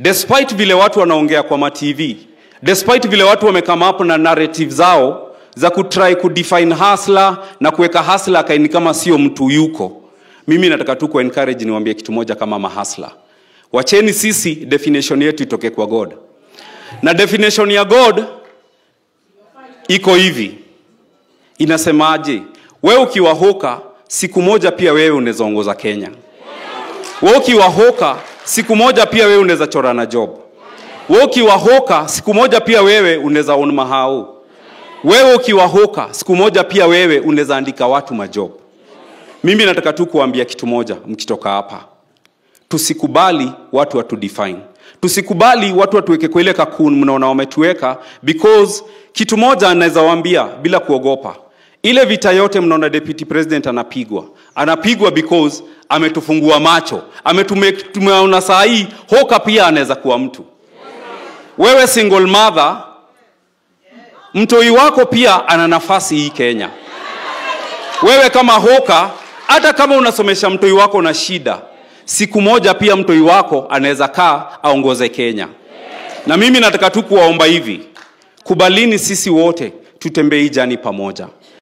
Despite vile watu wanaongea kwa ma-TV, despite vile watu wamekama hapo na narrative zao, za kutry kudefine hustler na kuweka hustler kaini kama sio mtu yuko. Mimi nataka tu kuencourage niwaambie kitu moja kama mahustler. Wacheni sisi definition yetu itoke kwa God. Na definition ya God iko hivi. Inasemaje? Wewe ukiwa hoka, siku moja pia wewe unaweza ongoza Kenya. Wewe ukiwa hoka, siku moja pia wewe unaweza chora na job. Wewe ukiwa hoka, siku moja pia wewe unaweza own mahao. Wewe ukiwa hoka, siku moja pia wewe unaweza andika watu majob. Mimi nataka tu kuambia kitu moja mkitoka hapa. Tusikubali watu watudefine. Tusikubali watu watuweke kwa ile kakuni mnaona wametuweka, because kitu moja anaweza waambia bila kuogopa. Ile vita yote mnaona deputy president anapigwa. Anapigwa because ametufungua macho. Tumeona saa hii hoka pia anaweza kuwa mtu. Wewe single mother, mtoi wako pia ana nafasi hii Kenya. Wewe kama hoka, hata kama unasomesha mtoi wako na shida, siku moja pia mtoi wako anaweza kaa aongoze Kenya. Na mimi nataka tu kuwaomba hivi, kubalini sisi wote tutembee jani pamoja.